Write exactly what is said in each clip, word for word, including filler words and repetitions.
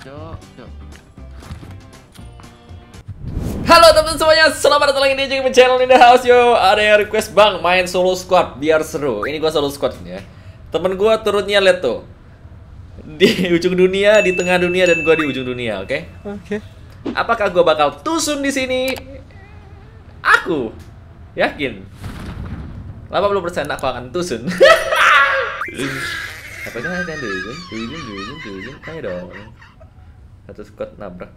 Cok, cok. Halo teman-teman semuanya, selamat datang lagi di E J Gaming channel in the house. Yo, ada yang request, "Bang, main solo squad biar seru." Ini gua solo squad nih ya. Temen gua turunnya, lihat tuh. Di ujung dunia, di tengah dunia, dan gua di ujung dunia, oke? Okay? Oke. Okay. Apakah gua bakal tusun di sini? Aku yakin delapan puluh persen aku akan tusun. Apa kan ada dulu, dulu, dulu, dulu, kayak dong. Satu squad nabrak.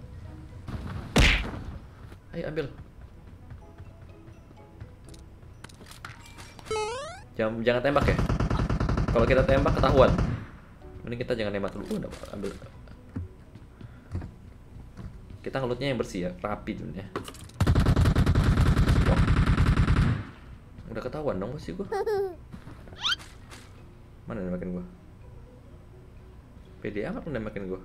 Ayo ambil. Jangan jangan tembak ya. Kalau kita tembak ketahuan. Mending kita jangan tembak dulu. Udah, ambil. Kita ngelutnya yang bersih ya, rapi dulu ya. Wah. Udah ketahuan dong sih gua. Mana nembakin gua? P D A apa nembakin gua?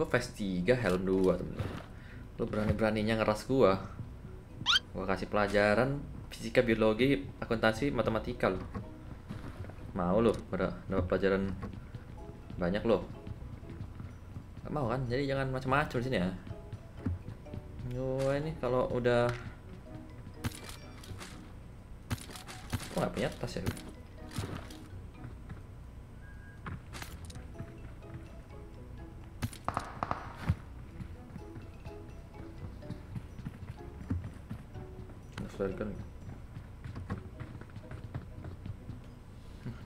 Gue face tiga, helm dua temen-temen. Lo berani-beraninya ngeras gue. Gue kasih pelajaran fisika, biologi, akuntansi, matematika lo. Mau lo, dapat pelajaran banyak lo. Gak mau kan, jadi jangan macam-macam sini ya. Gue ini kalau udah... Gue gak punya tas ya.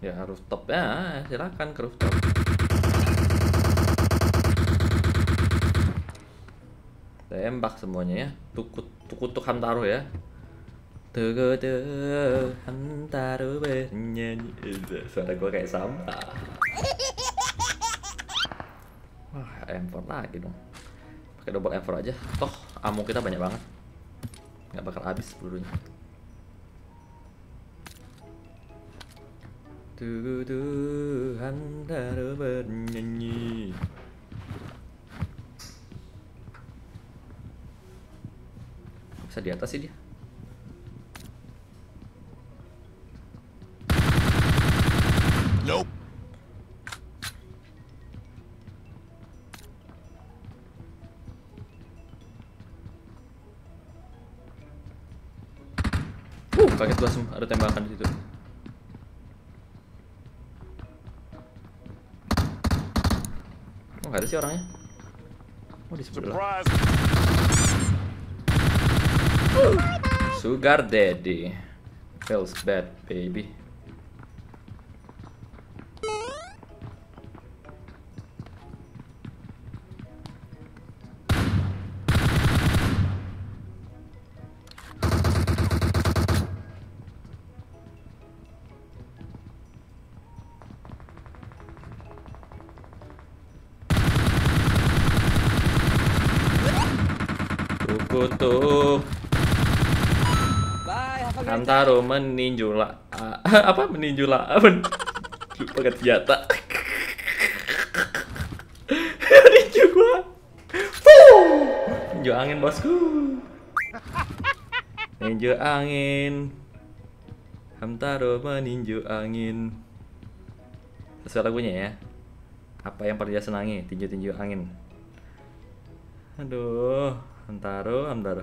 Ya rooftop ya, silakan ke rooftop. Tembak semuanya ya, tukut tukut hamtaro ya. Tukut hamtaro bernyanyi. Suara gue kayak sampah. Wah, M empat lagi dong. Pakai double M empat aja. Toh ammo kita banyak banget. Nggak bakal habis pelurunya. Tuhan taruh bernyanyi. Bisa di atas sih dia. Nope. Paket gua semua ada tembakan di situ. Oh, nggak ada sih orangnya. Oh, di sebelah. Uh. Sugar daddy feels bad baby. Kutuk Hamtaro meninju la apa meninju la men pakai senjata meninju gua meninju angin bosku meninju angin Hamtaro meninju angin sesuai lagunya ya, apa yang paling dia senangi, tinju-tinju angin. Aduh Hamtaro, Hamtaro.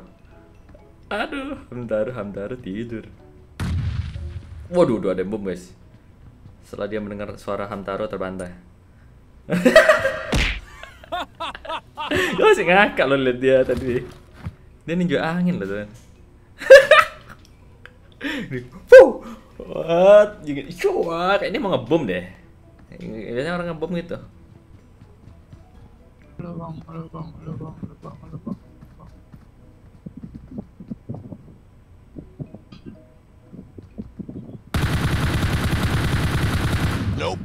Aduh, Hamtaro, Hamtaro tidur. Waduh, udah ada bom guys. Setelah dia mendengar suara Hamtaro terbantai. Lo masih ngakak lo liat dia tadi. Dia ninju angin loh tuh. What? What? Kayaknya mau ngebom deh. Biasanya orang ngebom gitu. Lubang, lubang, lubang, lubang, lubang. Nope.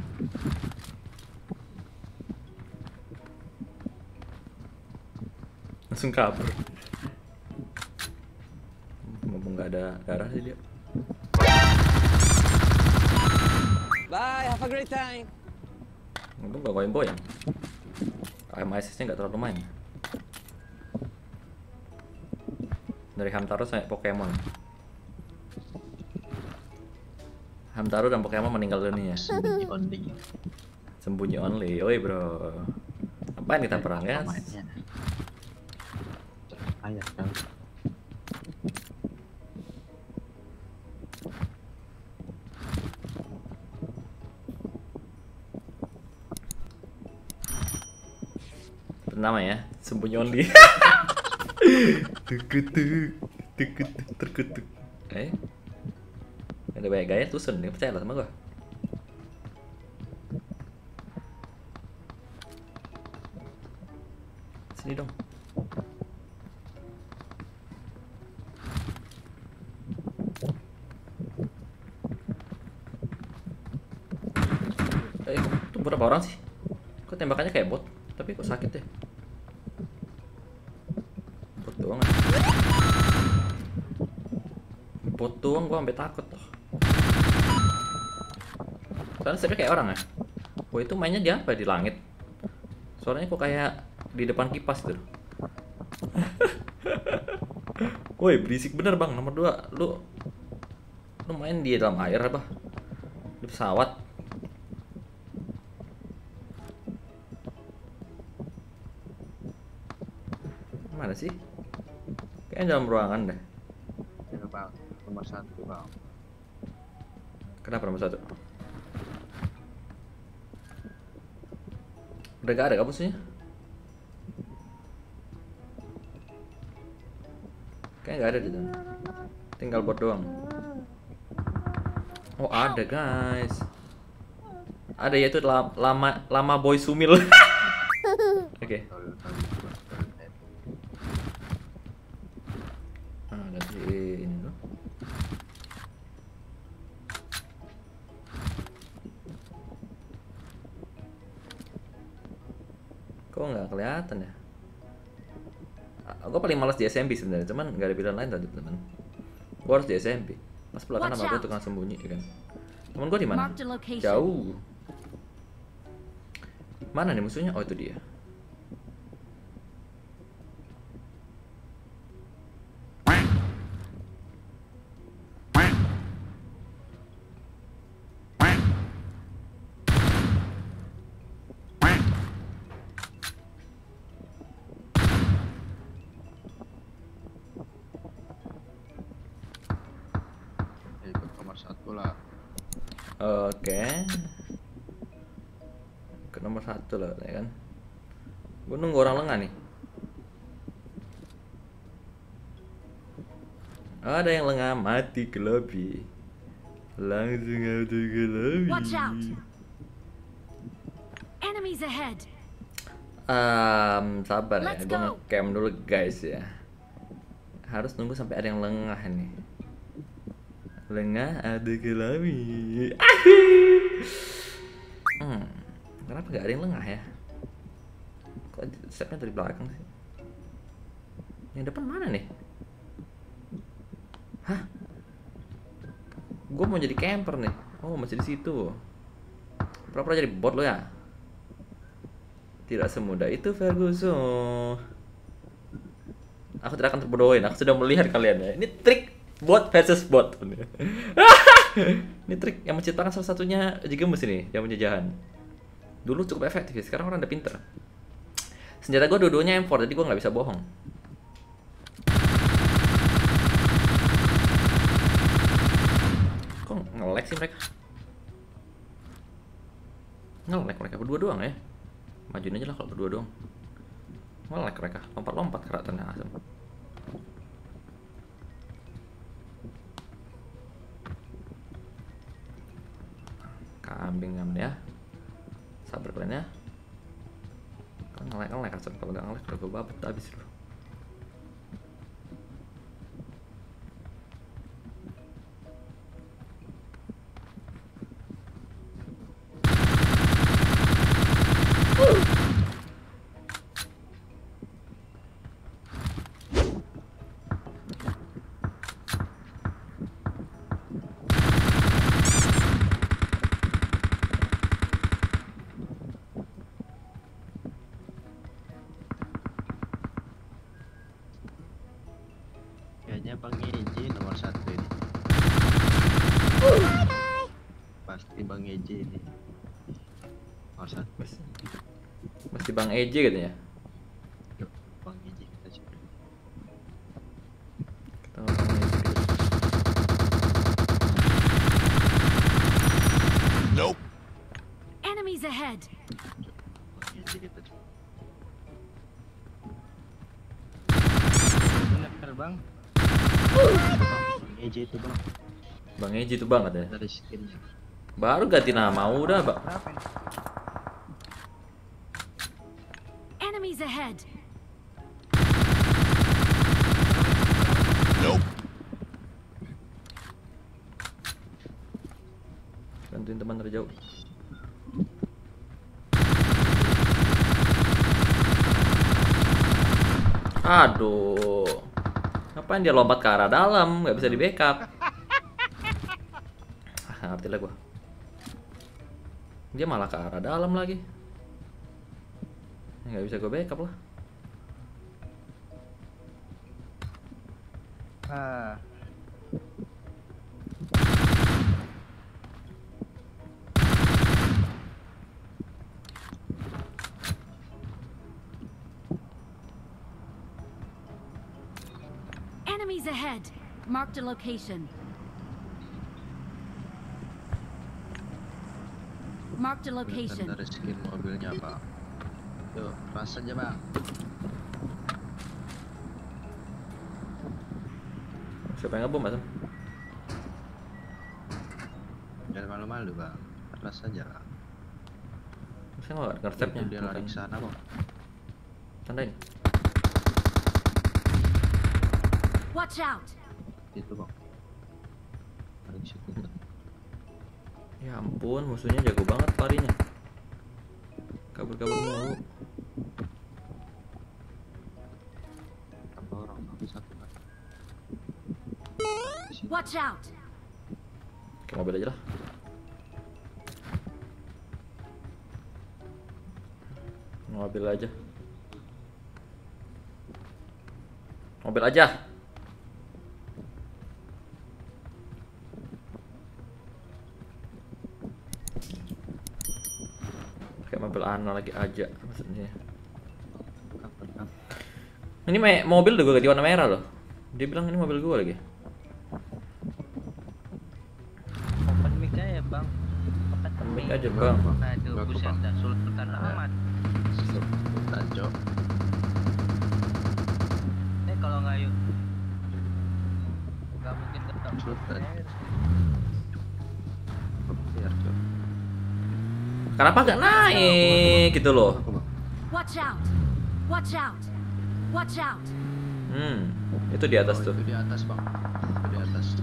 Langsung kabur. Ngomong nggak ada darah sih dia. Bye, have a great time. Ngomong nggak goyang-goyang. A M I S-nya nggak terlalu main. Dari Hamtaro sampai Pokemon. Hamtaro dan Pokemon meninggal dunia. Sembunyi only. Sembunyi only. Oi bro. Apaan kita perang guys? Ayah kan. Nama ya, sembunyi only. Terketuk, terketuk, terketuk. Eh, ada banyak gaya tuh sen, percaya lah sama gua. Sini dong. Eh, tuh berapa orang sih? Kok tembakannya kayak bot, tapi kok sakit deh. Bot doang, gua sampai takut loh. Soalnya sebenernya kayak orang ya. Wah itu mainnya di apa? Di langit. Soalnya kok kayak di depan kipas tuh. Woi berisik bener bang. Nomor dua, lu lu main di dalam air apa? Di pesawat. Mana sih? Kayaknya dalam ruangan deh. Nomor satu bang. Kenapa nomor satu? Udah gak ada gak musuhnya? Kayaknya gak ada di sana. Tinggal bot doang. Oh ada guys. Ada yaitu lama lama boy sumil. Oke. Okay. Kok nggak kelihatan ya? Gue paling malas di S M P sebenarnya, cuman nggak ada pilihan lain tadi teman. Gue harus di S M P. Pas belakang sama gue tukang sembunyi, ya kan? Temen gue di mana? Jauh. Mana nih musuhnya? Oh itu dia. Oke, ke nomor satu lah, ya kan? Gue nunggu orang lengah nih. Ada yang lengah mati ke lobby, langsung aja ke lobby. Watch out, enemies ahead. Um, sabar ya, gue nge-cam dulu guys ya. Harus nunggu sampai ada yang lengah nih. Lengah ada gelami. Hmm, kenapa gak ada yang lengah ya? Kok setnya dari belakang sih? Yang depan mana nih? Hah? Gue mau jadi camper nih. Oh masih di situ. Pura-pura jadi bot lo ya? Tidak semudah itu Ferguson. Aku tidak akan terbodohin. Aku sudah melihat kalian ya. Ini trik. Bot versus bot. Ini trik yang menciptakan salah satunya Jigemus ini, yang penjajahan. Dulu cukup efektif, sekarang orang udah pinter. Senjata gue dua-duanya M empat, jadi gue nggak bisa bohong. Kok nge-lag sih mereka? Nge-lag mereka berdua doang ya? Majuin aja lah kalau berdua doang. Nge-lag mereka, lompat-lompat keratannya asem. Kambing ya, sabar kalian ya. Kalau ngelek ngelek asal kalau nggak ngelek udah gue babet abis dulu. pasti Bang E J ini. Masa pasti, pasti Bang E J katanya. Yuk, Bang E J kita coba. Kita Bang E J. Nope. Enemies ahead. Bang E J kita coba. Bener Bang. Bang E J itu Bang. Bang E J itu Bang katanya. Dari skinnya. Baru ganti nama udah, Bang. Enemies ahead. Nope. Bantuin teman dari jauh. Aduh. Ngapain dia lompat ke arah dalam? Gak bisa di backup. Ngerti lah gua. Dia malah ke arah dalam lagi. Nggak bisa gua backup lah. Ah. Enemies ahead. Mark the location. Mark the location. Dari skin mobilnya Pak. Yuk, ras aja Bang. Siapa yang ngebom Pak? Jangan malu-malu Bang, ras aja Bang. Saya nggak ngerti stepnya. Dia lari ke sana Bang. Tandain. Watch out. Itu Bang. Lari ke situ. Ya ampun, musuhnya jago banget parinya. Kabur-kabur mulu. Tambah orang tapi satu kan. Watch out. Oke, mobil aja lah. Mobil aja. Mobil aja. Ano lagi aja maksudnya. Ini mobil udah gue ganti warna merah loh. Dia bilang ini mobil gue lagi. Open mic aja Bang. Open mic aja Bang. Aduh buset dah, Sultan Ahmad. Sultan Jok. Eh kalau nggak yuk. Nggak mungkin tetap Sultan. Kenapa gak naik gitu loh? Watch out. Watch out. Watch out. Hmm, itu di atas tuh. Oh, itu di atas, Bang. Itu di atas.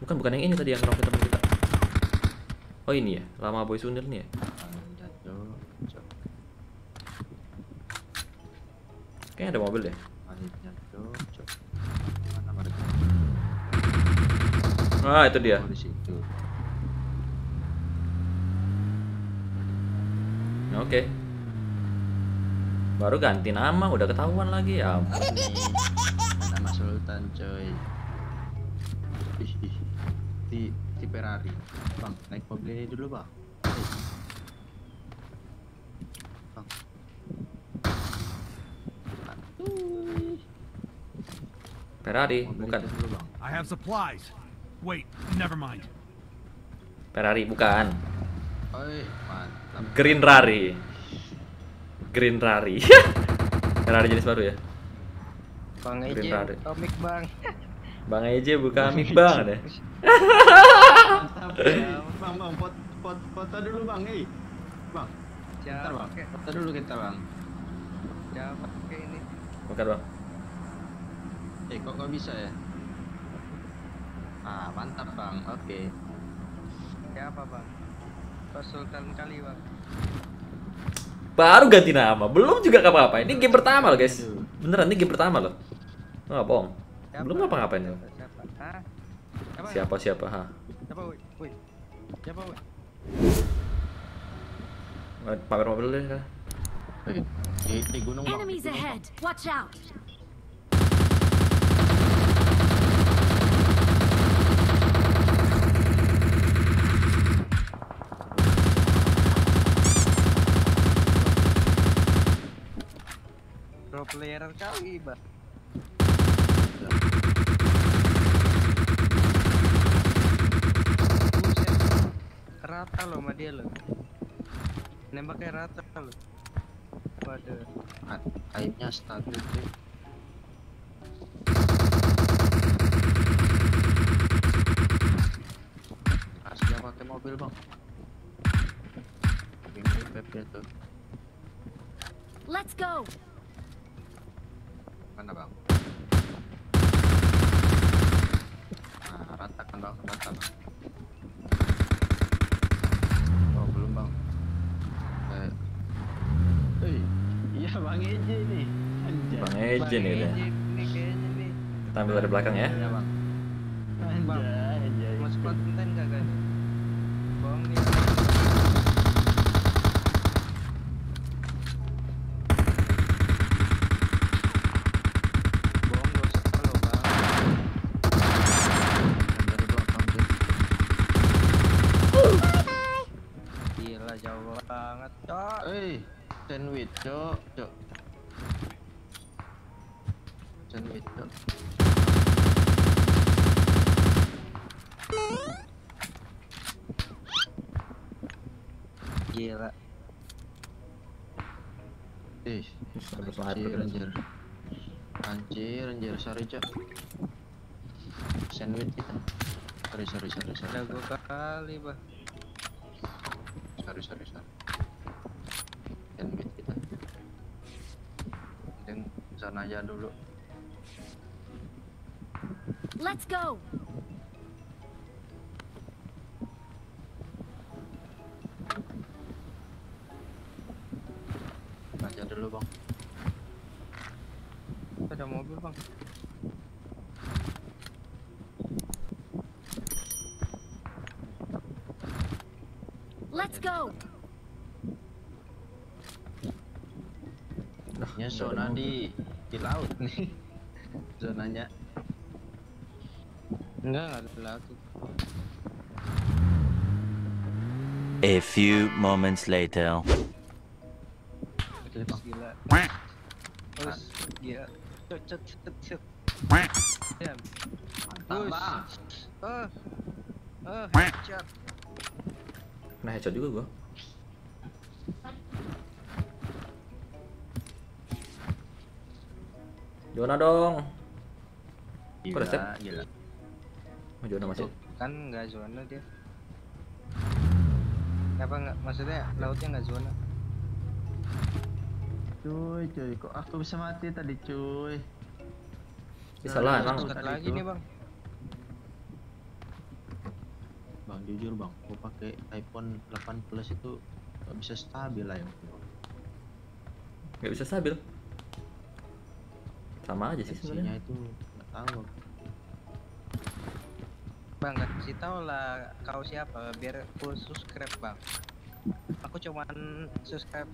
Bukan bukan yang ini tadi yang roket teman kita. Oh, ini ya. Lama boy sundir nih ya. Kayaknya ada mobil deh. Ah, itu dia. Nah, oke. Okay. Baru ganti nama udah ketahuan lagi ya. Nama Sultan coy. Di di Ferrari. Bang, naik mobil ini dulu, Bang. Bang. Ferrari, bukan. I have supplies. Wait, never mind. Ferrari bukan. Oi, mantap. Green Rari. Green Rari. Ferrari jenis baru ya. Bang E J, komik Bang. Bang E J bukan komik Bang deh. Mantap. Bang, bang, foto, foto dulu Bang, eh. Bang. Bentar Bang. Foto dulu kita Bang. Ya, pakai ini. Bukan Bang. Eh kok nggak bisa ya? Ah mantap Bang, oke. Okay. Ya apa Bang? Konsultan kali Bang. Baru ganti nama, belum juga apa-apa. Ini game pertama loh guys. Beneran ini game pertama loh. Nggak bohong. Siapa? Belum ngapa-ngapain loh. Siapa? Siapa siapa? Ha? Siapa? Woi, woi. Siapa? Woi. Pamer mobil deh ya. Ini gunung bang. Enemies ahead. Watch out. Pro player kali, Bang. Rata lo sama dia lo. Nembaknya rata lo. Waduh. Airnya stabil sih. Asli pakai mobil, Bang. Let's go. Mana, Bang? Nah, rata kan, Bang, rata, Bang. Oh, belum, Bang. Eh. Hey. Iya, Bang E J nih. Anjay. Bang E J nih dia. Kita ambil dari belakang ya. Iya, Bang. Anjay, anjay. Mas squad konten enggak, guys? Bohong nih. Sandwich, cok, cok. Sandwich, cok. Gila. Ih, anjir, anjir. Anjir, anjir, sorry, cok. Sandwich kita. Sorry, sorry, sorry, sorry. Ada gua kali, Bah. Sorry, sorry, sorry. Sana aja dulu. Let's go. Aja dulu, Bang. Ada mobil, Bang. Let's go. Ya zona di di laut nih. Zonanya enggak ada di laut. A few moments later. Gila. Terus dia cocok cocok. Mantap. Eh. Eh, headshot. Nah, headshot juga gua. Jona dong. Gila, gila. Oh, Jona masih? Kan nggak zona dia. Kenapa nggak? Maksudnya lautnya nggak zona. Cuy, cuy, kok aku bisa mati tadi, cuy? Bisa lah, Bang. Lagi nih, Bang. Bang, jujur, Bang, aku pakai iPhone delapan Plus itu nggak bisa stabil lah ya. Nggak bisa stabil. Sama aja sih sebenarnya itu, nggak tahu, Bang. Nggak kasih tahu lah kau siapa biar aku subscribe, Bang. Aku cuman subscribe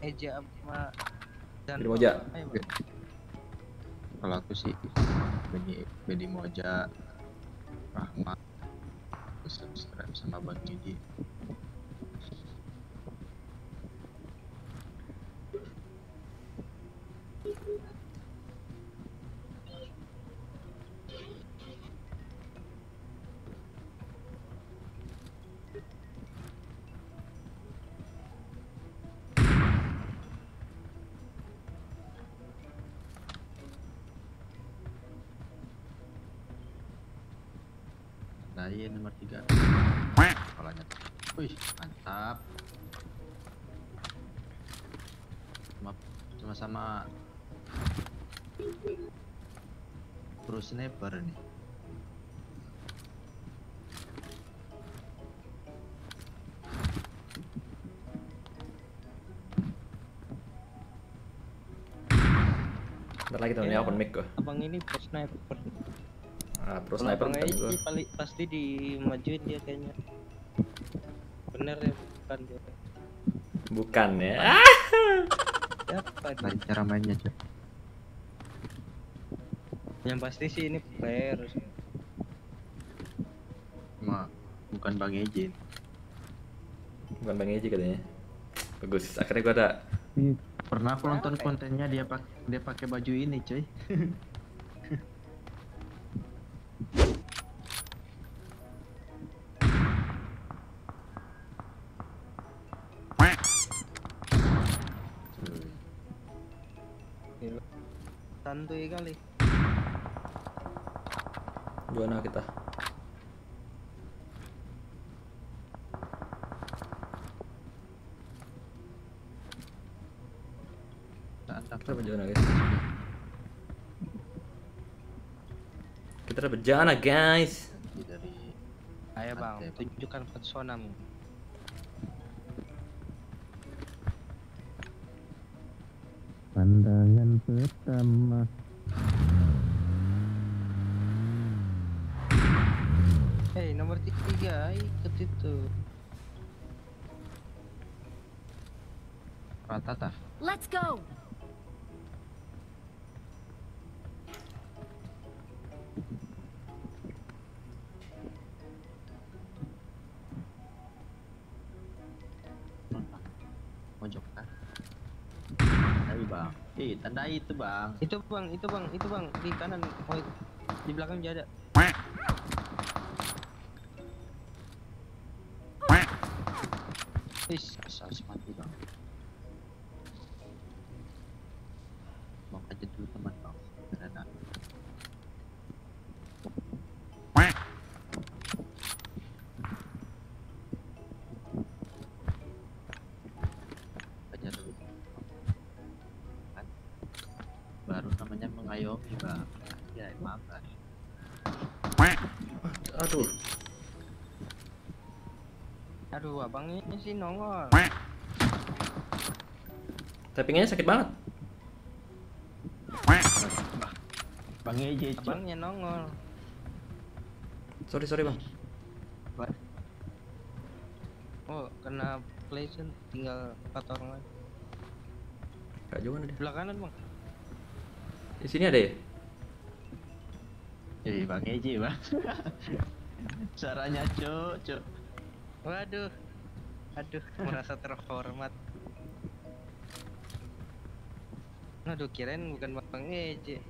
aja sama dan Moja. Kalau aku sih Bedi, Bedi Moja Rahmat, aku subscribe sama Bang Gigi. Dari nomor tiga. Kepalanya. Wih, mantap. Sama-sama pro sniper nih. Bentar lagi temennya open mic gua. Abang ini pro sniper. Nah, pro sniper pasti dimajuin dia kayaknya. sebenarnya bukan dia. Bukan ya? Dapat. Lain cara mainnya aja. Yang pasti sih ini player. Ma, bukan Bang Eji. Bukan Bang Eji katanya. Bagus. Akhirnya gua ada. Hmm. Pernah aku nonton kontennya dia pakai dia pakai baju ini, cuy. Santuy kali. Gimana kita? Kita berjana guys. Kita berjana guys. Ayo bang, tunjukkan personamu. Pandangan pertama. Hey nomor tiga ikut itu. Ratata. Let's go. Eh, tandai itu bang. Itu bang, itu bang, itu bang di kanan. Oh, di belakang juga ada. Is, harus mati bang. Bang aja dulu teman bang. Ada. Aduh. Aduh, abang ini sih nongol. Tappingnya sakit banget. Bang E J, abangnya nongol. Sorry, sorry, Bang. What? Oh, kena pleasant tinggal empat orang lagi. Enggak jauh deh. Belah kanan, Bang. Di sini ada ya? Eh, Bang E J, Bang. Caranya, cuk, cuk. Waduh. Aduh, merasa terhormat. Aduh, kirain bukan Bang E J.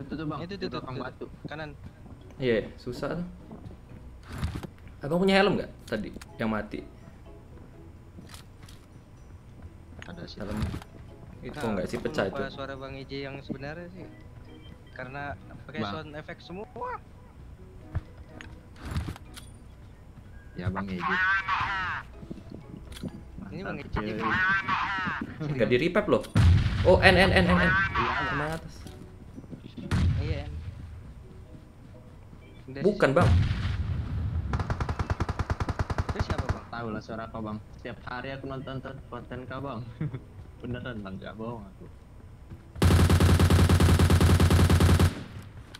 Itu tuh, Bang. Itu tuh, tuh, Bang Batu. Kanan. Iya, yeah, susah tuh. Abang punya helm nggak tadi yang mati? Ada sih helm. Itu nah, nggak sih pecah itu. Suara Bang E J yang sebenarnya sih. Karena pakai sound effect semua. Ya Bang Eji. Ini Bang Eji. Enggak di repap loh. Oh N N N N N. Iya, atas. Iya. Bukan Bang. Itu siapa Bang? Tahu lah suara kau Bang. Setiap hari aku nonton konten kau Bang. Beneran Bang, enggak bohong aku.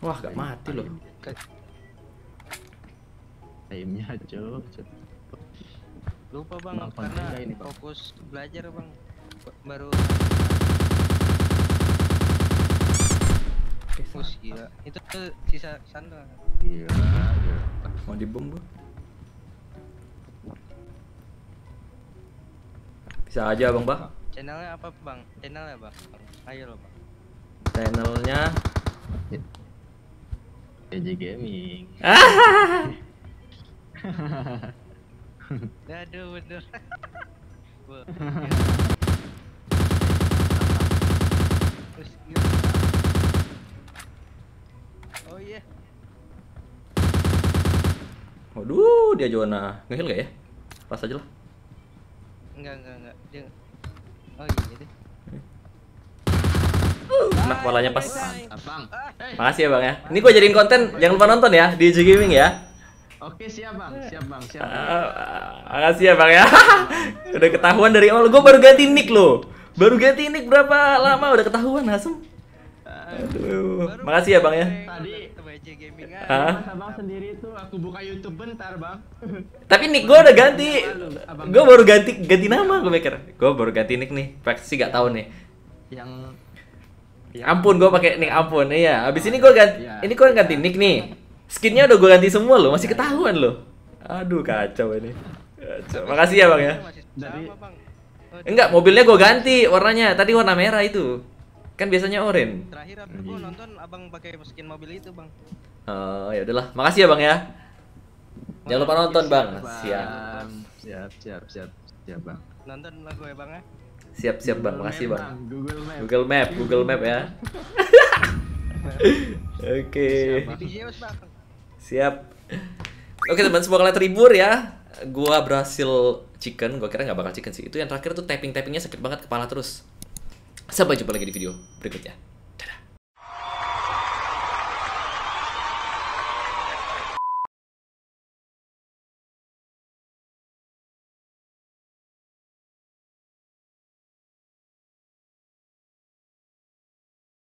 Wah, gak mati loh. Aimnya jauh. Lupa bang, karena ini fokus belajar bang. Baru. Fokus ya. Itu sisa sandal. Iya. Mau dibom bu? Bisa aja bang bah. Channelnya apa bang? Channelnya bang. Ayo loh bang. Channelnya. E J Gaming. Aduh bener. Oh iya. Waduh, dia Jona. Ngeheal gak ya? Pas aja lah. Enggak, enggak, enggak. Dia... Oh iya deh. Nah, polanya pas. Abang. Makasih ya, Bang ya. Ini gua jadiin konten, jangan lupa nonton ya di E J Gaming ya. Oke, siap Bang. Siap Bang, siap. Bang. Uh, makasih ya, Bang ya. Udah ketahuan dari awal. Gua baru ganti nick loh. Baru ganti nick berapa lama udah ketahuan, Hasem. Aduh. Makasih ya bang ya. Tadi abang sendiri tuh aku buka YouTube bentar bang. Tapi nick gue udah ganti. Gue baru ganti ganti nama gue mikir. Gue baru ganti nick nih. Praktisi gak tahu nih. Yang ampun gue pakai nick ampun. Iya. Abis ini gue ganti. Ini gue ganti nick nih. Skinnya udah gue ganti semua loh. Masih ketahuan loh. Aduh kacau ini. Kacau. Makasih ya bang ya. Dari enggak, mobilnya gue ganti warnanya. Tadi warna merah itu. Kan biasanya oranye. Terakhir aku hmm. nonton abang pakai skin mobil itu, Bang. Oh, ya udahlah. Makasih ya, Bang ya. Jangan lupa nonton, Bang. Siap. Siap, siap, siap. Siap, Bang. Nonton lagu ya, Bang ya. Siap, siap, Bang. Makasih, Bang. Google Map. Google Map, Google Map ya. Oke. Siap. Oke, teman, semoga kalian terhibur ya. Gua berhasil chicken, gua kira nggak bakal chicken sih. Itu yang terakhir tuh tapping-tappingnya sakit banget kepala terus. Sampai jumpa lagi di video berikutnya.